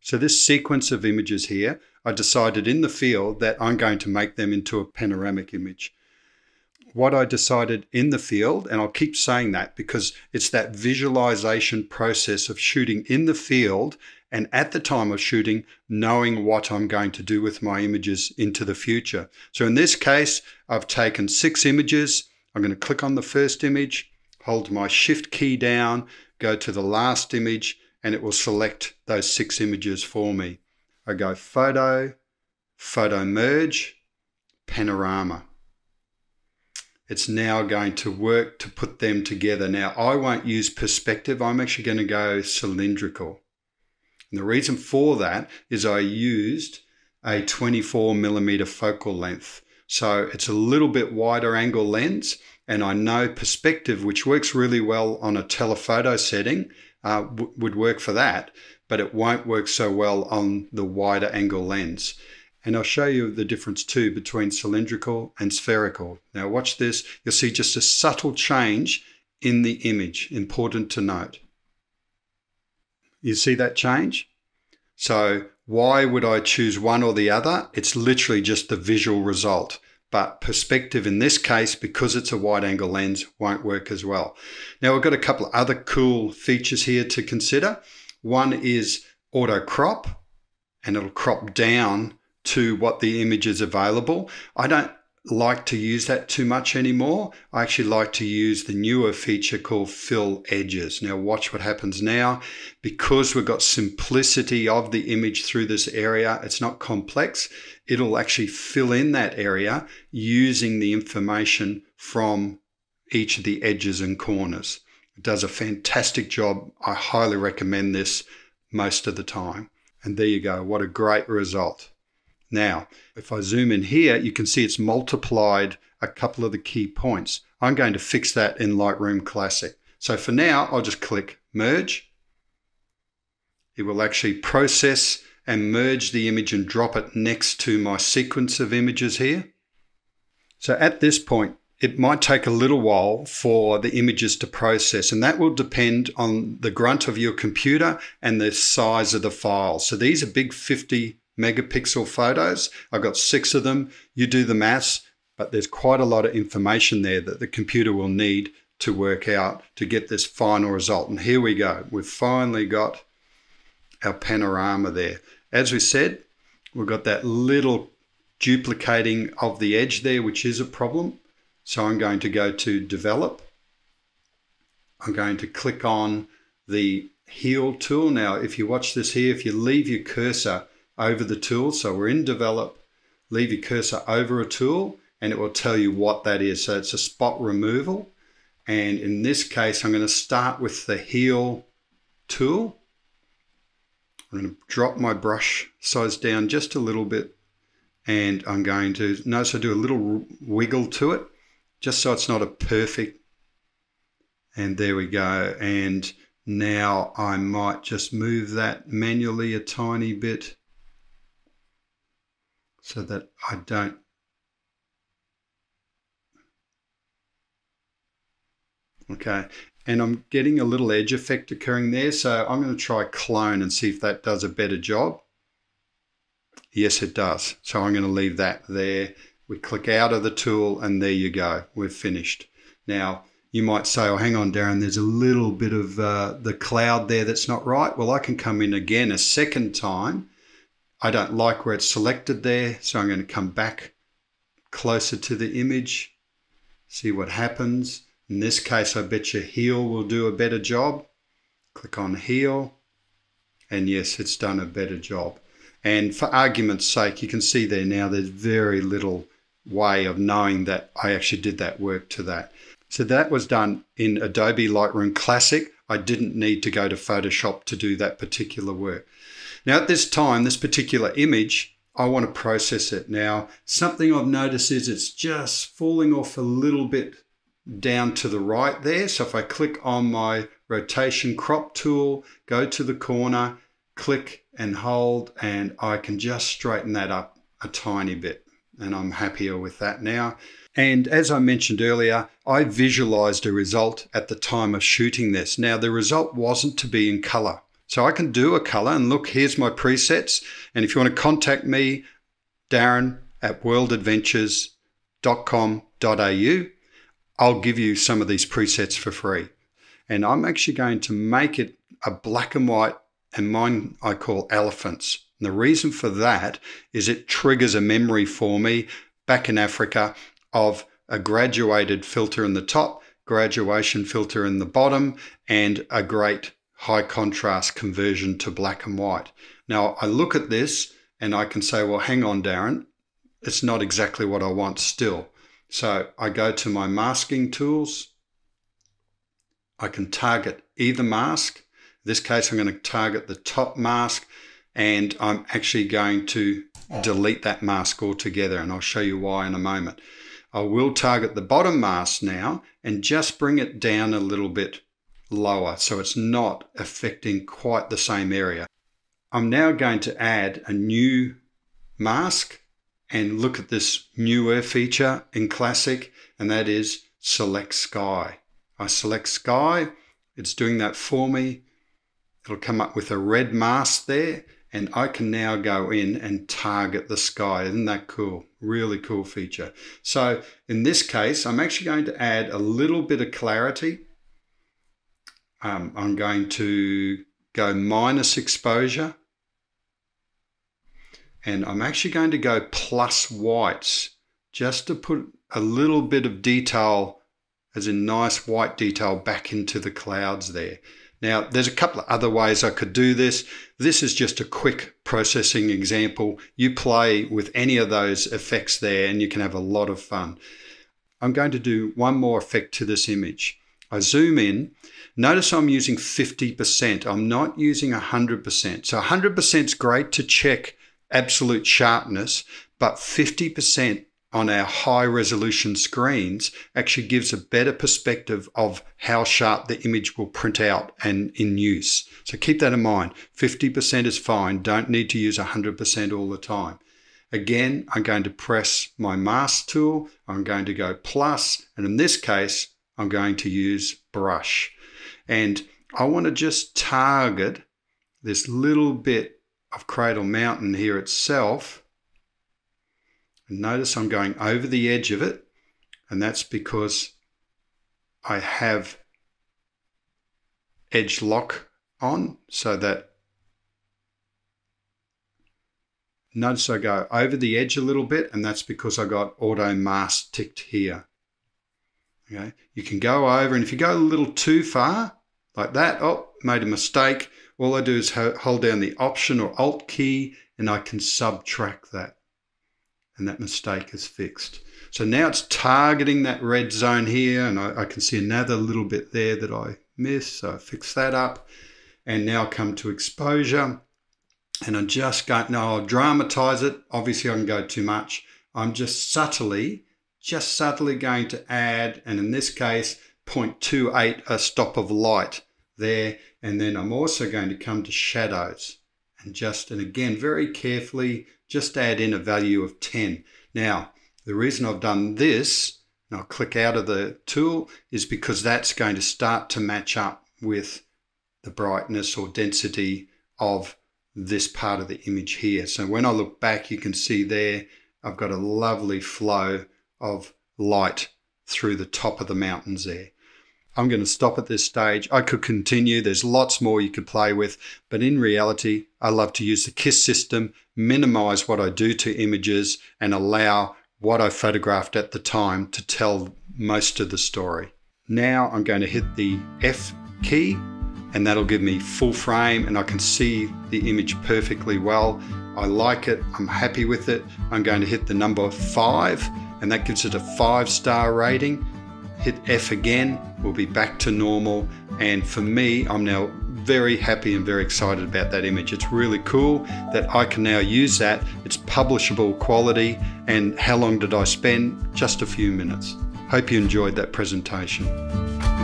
So this sequence of images here, I decided in the field that I'm going to make them into a panoramic image. What I decided in the field, and I'll keep saying that because it's that visualization process of shooting in the field and at the time of shooting, knowing what I'm going to do with my images into the future. So in this case, I've taken 6 images. I'm going to click on the first image, hold my Shift key down, go to the last image, and it will select those 6 images for me. I go Photo, Photo Merge, Panorama. It's now going to work to put them together. Now, I won't use perspective. I'm actually going to go cylindrical. And the reason for that is I used a 24mm focal length. So it's a little bit wider angle lens, and I know perspective, which works really well on a telephoto setting, would work for that, but it won't work so well on the wider angle lens. And I'll show you the difference too between cylindrical and spherical. Now watch this, you'll see just a subtle change in the image, important to note. You see that change? So why would I choose one or the other? It's literally just the visual result. But perspective in this case, because it's a wide angle lens, won't work as well. Now we've got a couple of other cool features here to consider. One is auto crop, and it'll crop down to what the image is available. I don't like to use that too much anymore. I actually like to use the newer feature called fill edges. Now watch what happens now. Because we've got simplicity of the image through this area, it's not complex, it'll actually fill in that area using the information from each of the edges and corners. It does a fantastic job. I highly recommend this most of the time. And there you go, what a great result. Now, if I zoom in here, you can see it's multiplied a couple of the key points. I'm going to fix that in Lightroom Classic. So for now, I'll just click Merge. It will actually process and merge the image and drop it next to my sequence of images here. So at this point, it might take a little while for the images to process, and that will depend on the grunt of your computer and the size of the file. So these are big 50 megapixel photos. I've got 6 of them. You do the maths, but there's quite a lot of information there that the computer will need to work out to get this final result. And here we go. We've finally got our panorama there. As we said, we've got that little duplicating of the edge there, which is a problem. So I'm going to go to Develop. I'm going to click on the Heal tool. Now, if you watch this here, if you leave your cursor over the tool, so we're in Develop, leave your cursor over a tool and it will tell you what that is. So it's a spot removal, and in this case I'm going to start with the Heal tool. I'm going to drop my brush size down just a little bit, and I'm going to notice I do a little wiggle to it just so it's not a perfect, and there we go. And now I might just move that manually a tiny bit so that I don't. Okay, and I'm getting a little edge effect occurring there, so I'm going to try clone and see if that does a better job. Yes, it does. So I'm going to leave that there. We click out of the tool and there you go, we're finished. Now you might say, oh, hang on, Darren, there's a little bit of the cloud there that's not right. Well, I can come in again a second time. I don't like where it's selected there, so I'm going to come back closer to the image, see what happens. In this case, I bet you Heal will do a better job. Click on Heal, and yes, it's done a better job. And for argument's sake, you can see there now there's very little way of knowing that I actually did that work to that. So that was done in Adobe Lightroom Classic. I didn't need to go to Photoshop to do that particular work. Now at this time, this particular image, I want to process it. Now, something I've noticed is it's just falling off a little bit down to the right there. So if I click on my rotation crop tool, go to the corner, click and hold, and I can just straighten that up a tiny bit. And I'm happier with that now. And as I mentioned earlier, I visualized a result at the time of shooting this. Now the result wasn't to be in color. So I can do a color and look, here's my presets. And if you want to contact me, darren@worldadventures.com.au, I'll give you some of these presets for free. And I'm actually going to make it a black and white, and mine I call elephants. And the reason for that is it triggers a memory for me back in Africa of a graduated filter in the top, graduation filter in the bottom, and a great high contrast conversion to black and white. Now I look at this and I can say, well, hang on, Darren, it's not exactly what I want still. So I go to my masking tools. I can target either mask. In this case, I'm going to target the top mask, and I'm actually going to delete that mask altogether. And I'll show you why in a moment. I will target the bottom mask now and just bring it down a little bit lower, so it's not affecting quite the same area. I'm now going to add a new mask and look at this newer feature in Classic, and that is Select Sky. I select Sky, it's doing that for me. It'll come up with a red mask there, and I can now go in and target the sky. Isn't that cool? Really cool feature. So in this case, I'm actually going to add a little bit of clarity. I'm going to go minus exposure, and I'm actually going to go plus whites just to put a little bit of detail, as in nice white detail, back into the clouds there. Now, there's a couple of other ways I could do this. This is just a quick processing example. You play with any of those effects there and you can have a lot of fun. I'm going to do one more effect to this image. I zoom in, notice I'm using 50%. I'm not using 100%. So 100% is great to check absolute sharpness, but 50% on our high resolution screens actually gives a better perspective of how sharp the image will print out and in use. So keep that in mind. 50% is fine. Don't need to use 100% all the time. Again, I'm going to press my mask tool. I'm going to go plus, and in this case, I'm going to use brush, and I want to just target this little bit of Cradle Mountain here itself. And notice I'm going over the edge of it, and that's because I have edge lock on, so that notice I go over the edge a little bit, and that's because I got auto mask ticked here. Okay. You can go over, and if you go a little too far like that, oh, made a mistake. All I do is hold down the Option or Alt key, and I can subtract that. And that mistake is fixed. So now it's targeting that red zone here, and I can see another little bit there that I missed. So I fix that up, and now come to exposure. And I'm just going, now I'll dramatize it. Obviously I can go too much. I'm just subtly going to add, and in this case, 0.28, a stop of light there. And then I'm also going to come to shadows and again, very carefully, just add in a value of 10. Now, the reason I've done this, and I'll click out of the tool, is because that's going to start to match up with the brightness or density of this part of the image here. So when I look back, you can see there, I've got a lovely flow of light through the top of the mountains there. I'm going to stop at this stage. I could continue. There's lots more you could play with, but in reality, I love to use the KISS system, minimize what I do to images, and allow what I photographed at the time to tell most of the story. Now I'm going to hit the F key, and that'll give me full frame, and I can see the image perfectly well. I like it. I'm happy with it. I'm going to hit the number 5, and that gives it a 5-star rating. Hit F again, we'll be back to normal. And for me, I'm now very happy and very excited about that image. It's really cool that I can now use that. It's publishable quality. And how long did I spend? Just a few minutes. Hope you enjoyed that presentation.